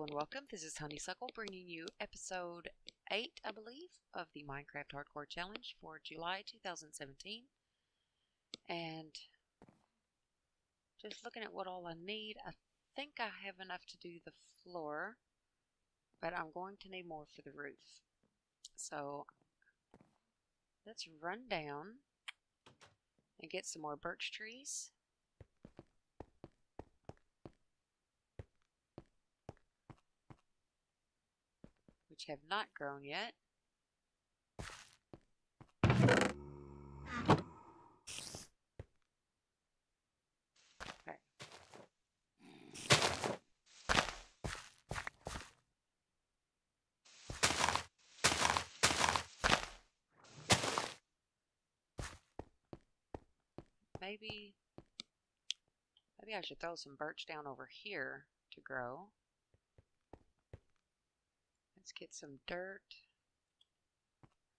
Hello and welcome, this is Honeysuckle bringing you episode 8, I believe, of the Minecraft Hardcore Challenge for July 2017. And just looking at what all I need, I think I have enough to do the floor, but I'm going to need more for the roof. So let's run down and get some more birch trees. Which have not grown yet. Okay. Maybe I should throw some birch down over here to grow. Let's get some dirt.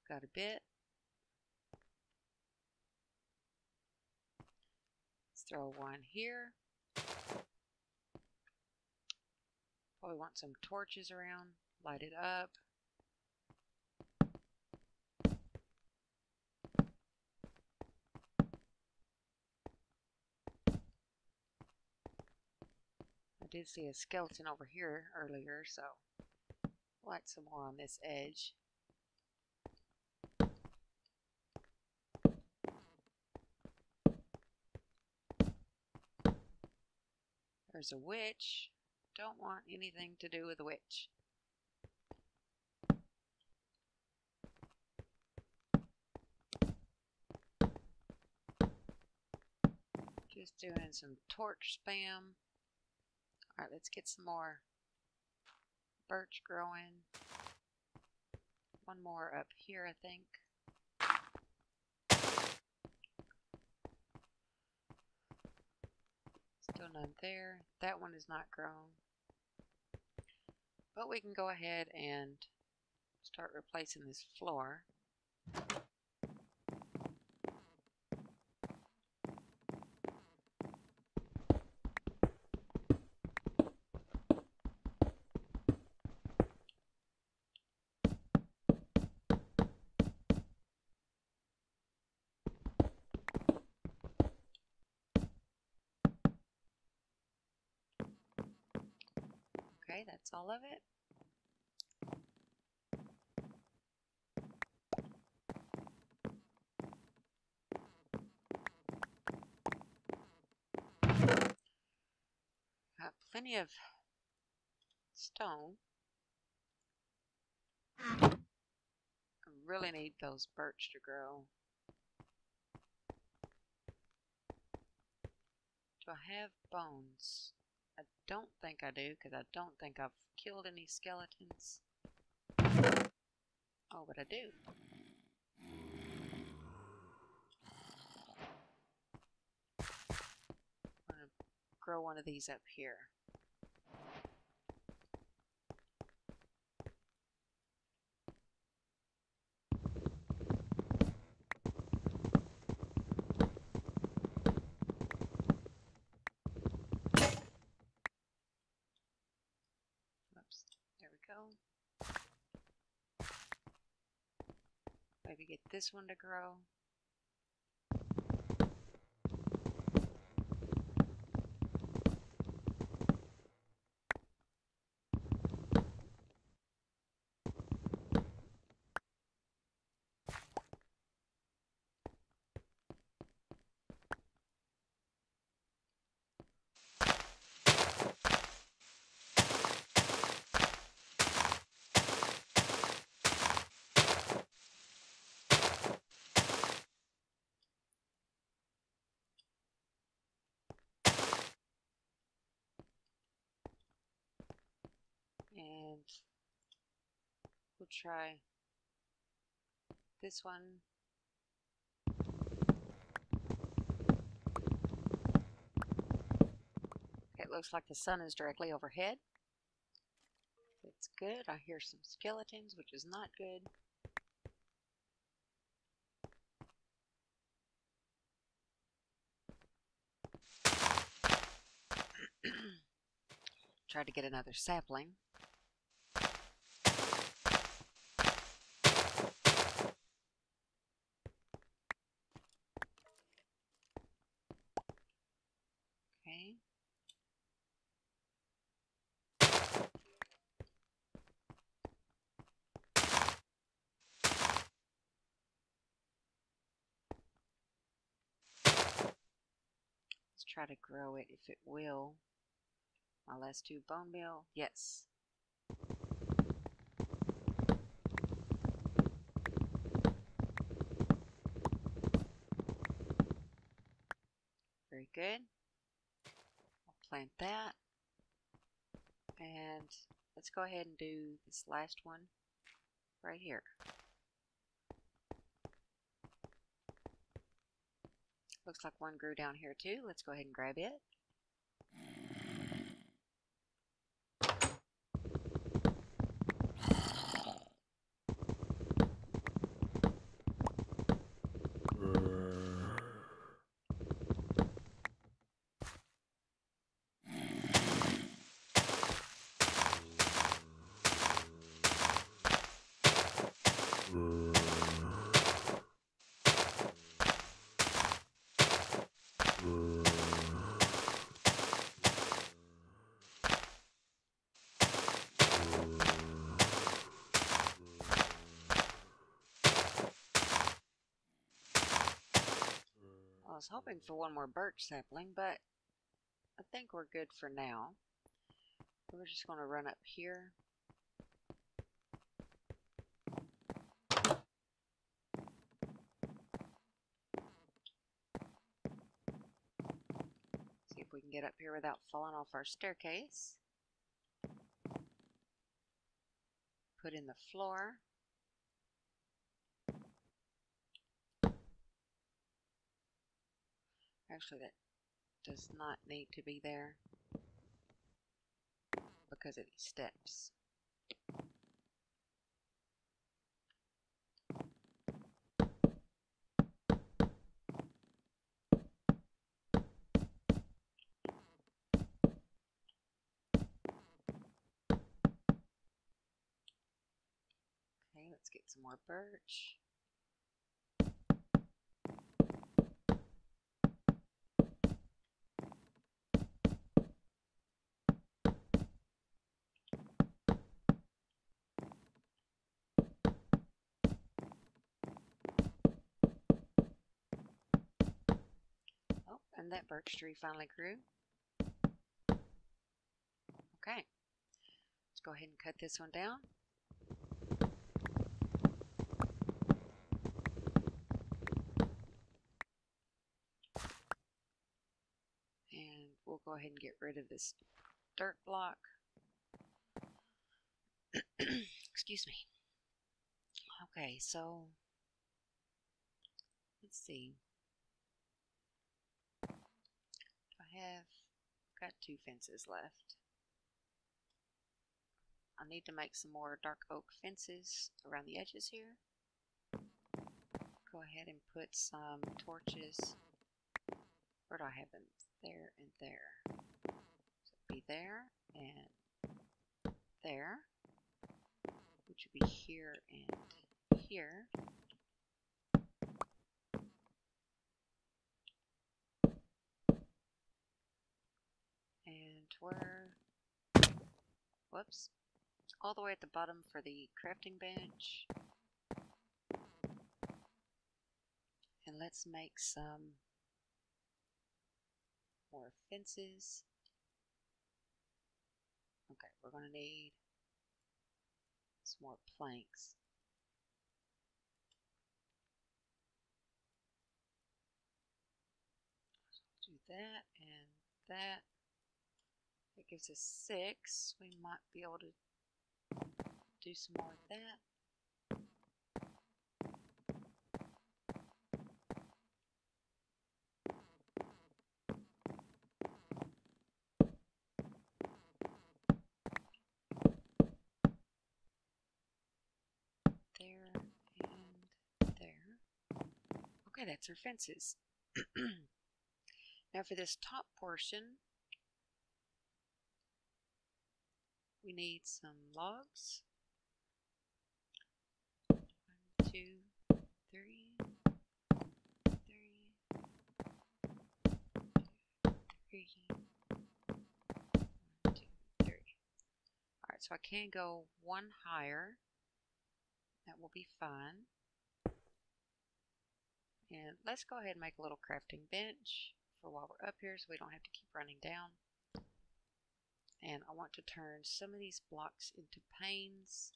Got a bit. Let's throw one here. Probably want some torches around. Light it up. I did see a skeleton over here earlier, so light some more on this edge. There's a witch. Don't want anything to do with a witch. Just doing some torch spam. Alright, let's get some more birch growing. One more up here, I think. Still none there. That one is not grown. But we can go ahead and start replacing this floor. Okay, that's all of it. Got plenty of stone. I really need those birch to grow. Do I have bones? I don't think I do, because I don't think I've killed any skeletons. Oh, but I do. I'm going to grow one of these up here. Maybe get this one to grow. And we'll try this one. It looks like the sun is directly overhead. That's good. I hear some skeletons, which is not good. Try to get another sapling. try to grow it if it will. My last two bone meal, yes. Very good. I'll plant that. And let's go ahead and do this last one right here. Looks like one grew down here too. Let's go ahead and grab it. I was hoping for one more birch sapling, but I think we're good for now. We're just going to run up here. See if we can get up here without falling off our staircase. Put in the floor. Actually, that does not need to be there because of these steps. Okay, let's get some more birch. And that birch tree finally grew. Okay, let's go ahead and cut this one down. And we'll go ahead and get rid of this dirt block. Excuse me. Okay, so let's see. Have got two fences left. I need to make some more dark oak fences around the edges here. Go ahead and put some torches. Where do I have them? There and there. So it'd be there and there, which would be here and here. Whoops, all the way at the bottom for the crafting bench. And let's make some more fences. Okay, we're going to need some more planks. Do that and that. It gives us 6. We might be able to do some more of that. There and there. Okay, that's our fences. Now for this top portion, we need some logs. 1, 2, 3, 3, 3, 1, 2, 3. Alright, so I can go one higher. That will be fine. And let's go ahead and make a little crafting bench for while we're up here so we don't have to keep running down. And I want to turn some of these blocks into panes.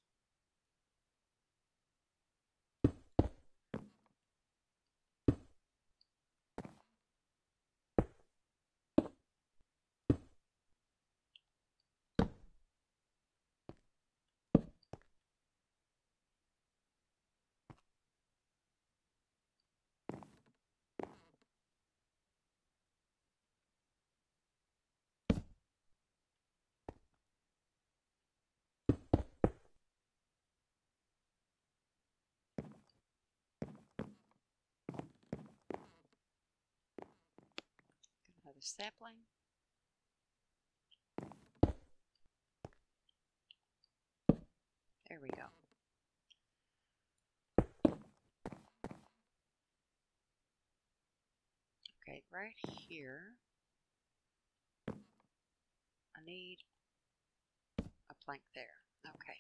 The sapling. There we go. Okay, right here I need a plank there. Okay.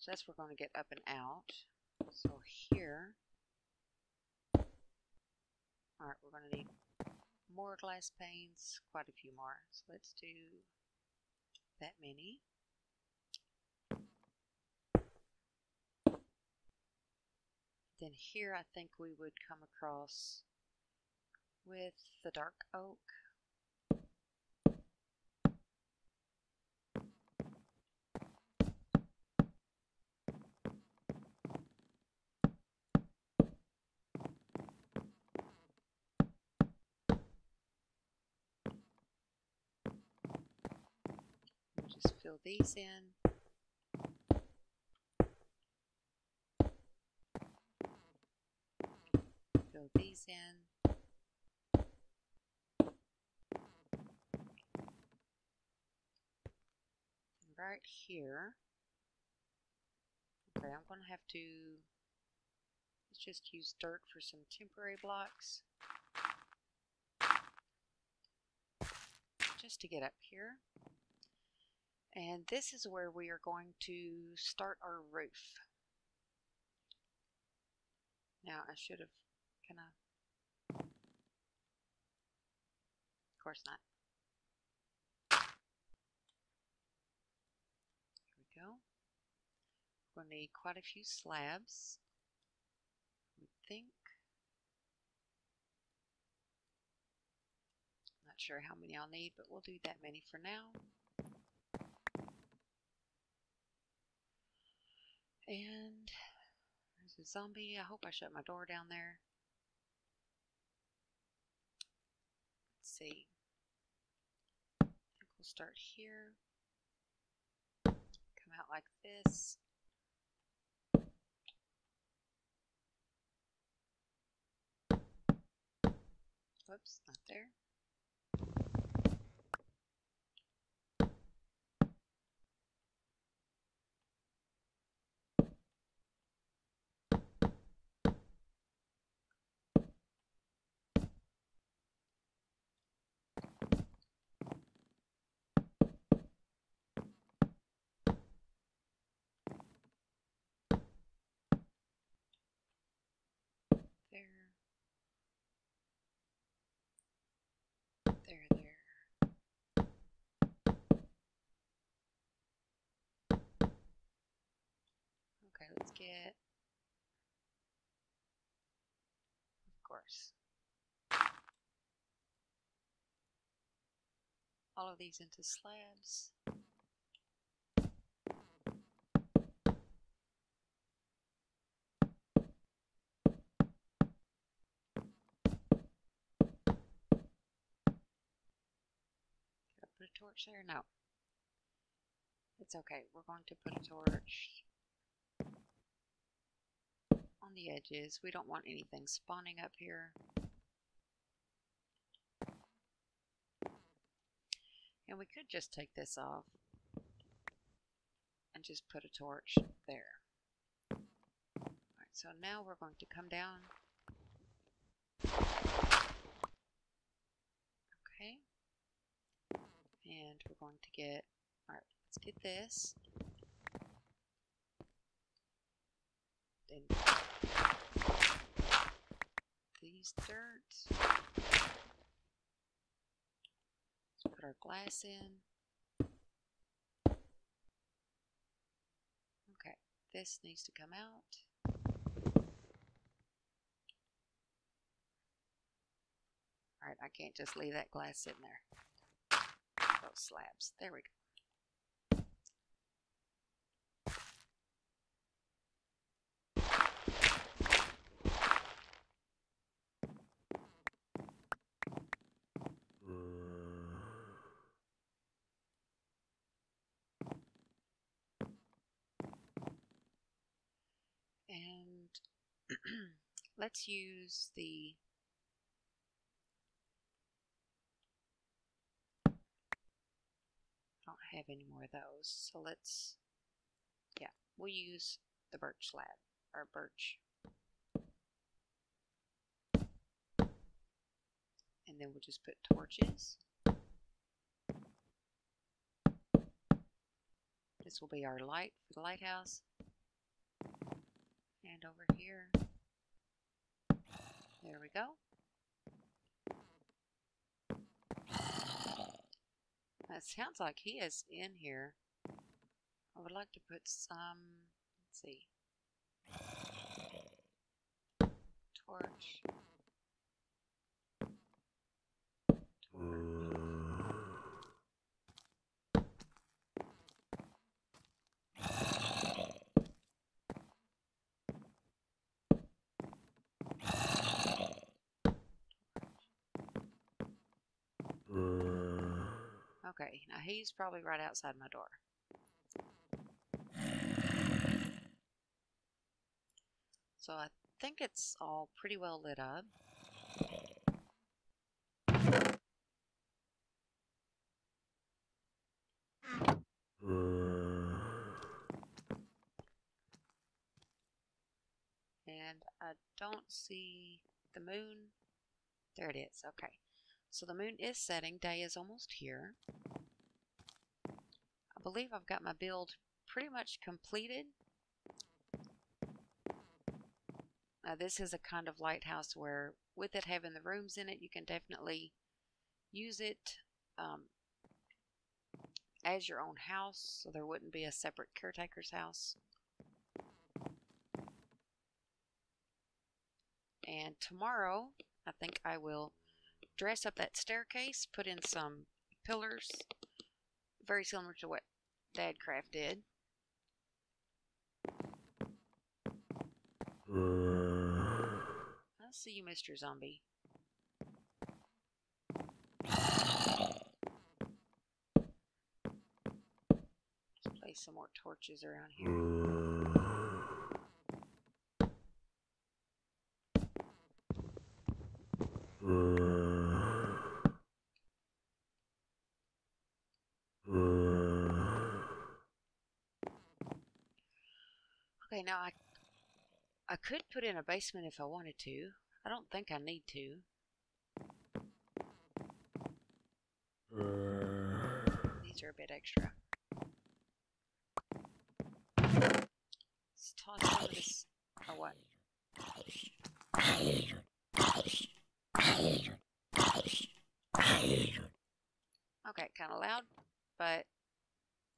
So that's where we're going to get up and out. So here, alright, we're going to need more glass panes, quite a few more, so let's do that many. Then here I think we would come across with the dark oak. Just fill these in. Fill these in. And right here. Okay, I'm going to have to just use dirt for some temporary blocks. Just to get up here. And this is where we are going to start our roof. Now I should have, can I? Of course not. Here we go. We're going to need quite a few slabs, I would think. Not sure how many I'll need, but we'll do that many for now. And there's a zombie. I hope I shut my door down there. Let's see. I think we'll start here. Come out like this. Whoops, not there. There. Okay, let's get, of course, all of these into slabs. Torch there? No. It's okay. We're going to put a torch on the edges. We don't want anything spawning up here. And we could just take this off and just put a torch there. Alright, so now we're going to come down. Okay. And we're going to get, alright, let's get this. Then these. use dirt. Let's put our glass in. Okay, this needs to come out. Alright, I can't just leave that glass in there. Those slabs. There we go. And let's use the have any more of those, so let's, yeah, we'll use the birch slab, or birch, and then we'll just put torches. This will be our light for the lighthouse, and over here, there we go. It sounds like he is in here. I would like to put some, let's see, torch. Okay, now he's probably right outside my door. So I think it's all pretty well lit up. And I don't see the moon. There it is, okay. So the moon is setting, day is almost here. I believe I've got my build pretty much completed. Now this is a kind of lighthouse where, with it having the rooms in it, you can definitely use it as your own house, so there wouldn't be a separate caretaker's house. And tomorrow, I think I will dress up that staircase, put in some pillars, very similar to what Dadcraft did. I see you, Mr. Zombie. Let's place some more torches around here. Okay, now I could put in a basement if I wanted to. I don't think I need to. These are a bit extra. Let's toss some of this. Oh, what? Okay, kind of loud, but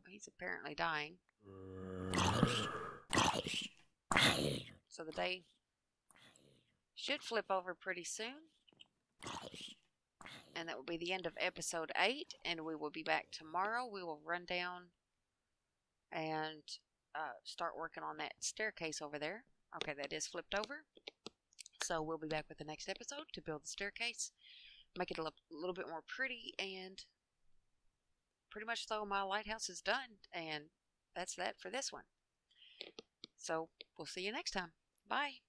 he's apparently dying. So the day should flip over pretty soon. And that will be the end of episode 8. And we will be back tomorrow. We will run down and start working on that staircase over there. Okay, that is flipped over. So we'll be back with the next episode to build the staircase. Make it look a little bit more pretty. And pretty much though, my lighthouse is done. And that's that for this one. So, we'll see you next time. Bye.